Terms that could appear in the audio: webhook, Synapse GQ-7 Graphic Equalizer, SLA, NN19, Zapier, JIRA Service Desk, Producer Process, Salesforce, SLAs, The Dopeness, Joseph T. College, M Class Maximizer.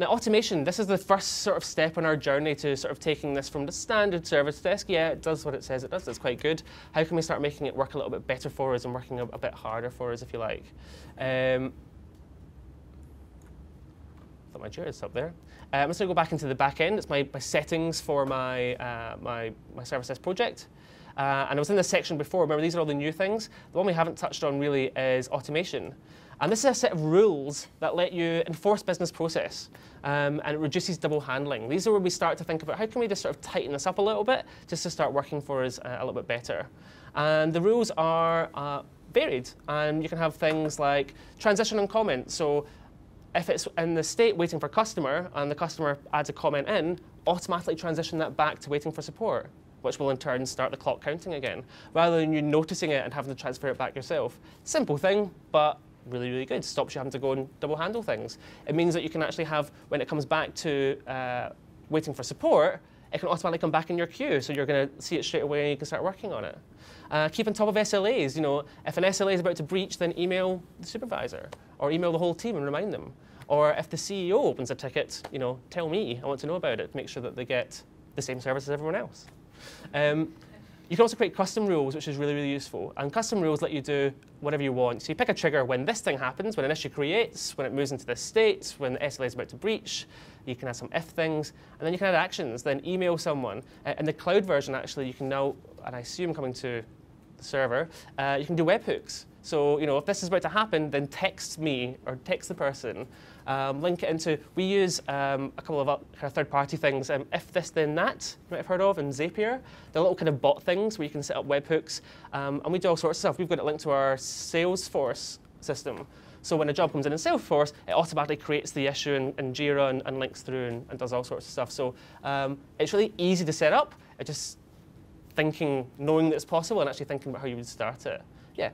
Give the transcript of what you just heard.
Now, automation, this is the first sort of step on our journey to sort of taking this from the standard service desk. Yeah, it does what it says it does, that's quite good. How can we start making it work a little bit better for us and working a bit harder for us, if you like? I thought my JIRA is up there. I'm just going to go back into the back end. It's my settings for my service desk project. And I was in this section before. Remember, these are all the new things. The one we haven't touched on really is automation. And this is a set of rules that let you enforce business process, and it reduces double handling. These are where we start to think about how can we just sort of tighten this up a little bit just to start working for us a little bit better. And the rules are varied, and you can have things like transition and comment. So if it's in the state waiting for customer and the customer adds a comment in, automatically transition that back to waiting for support, which will in turn start the clock counting again, rather than you noticing it and having to transfer it back yourself. Simple thing, but really, really good. Stops you having to go and double handle things. It means that you can actually have, when it comes back to waiting for support, it can automatically come back in your queue, so you're going to see it straight away and you can start working on it. Keep on top of SLAs. You know, if an SLA is about to breach, then email the supervisor or email the whole team and remind them. Or if the CEO opens a ticket, you know, tell me. I want to know about it. Make sure that they get the same service as everyone else. You can also create custom rules, which is really, really useful. And custom rules let you do whatever you want. So you pick a trigger when this thing happens, when an issue creates, when it moves into this state, when the SLA is about to breach. You can add some if things. And then you can add actions, then email someone. In the cloud version, actually, you can now, and I assume coming to the server, you can do webhooks. So, you know, if this is about to happen, then text me or text the person. Link it into, we use a couple of third-party things, if this, then that, you might have heard of, and Zapier. They're little kind of bot things where you can set up webhooks. And we do all sorts of stuff. We've got it linked to our Salesforce system. So when a job comes in Salesforce, it automatically creates the issue in JIRA and links through and does all sorts of stuff. So it's really easy to set up. It's just knowing that it's possible and actually thinking about how you would start it. Yeah.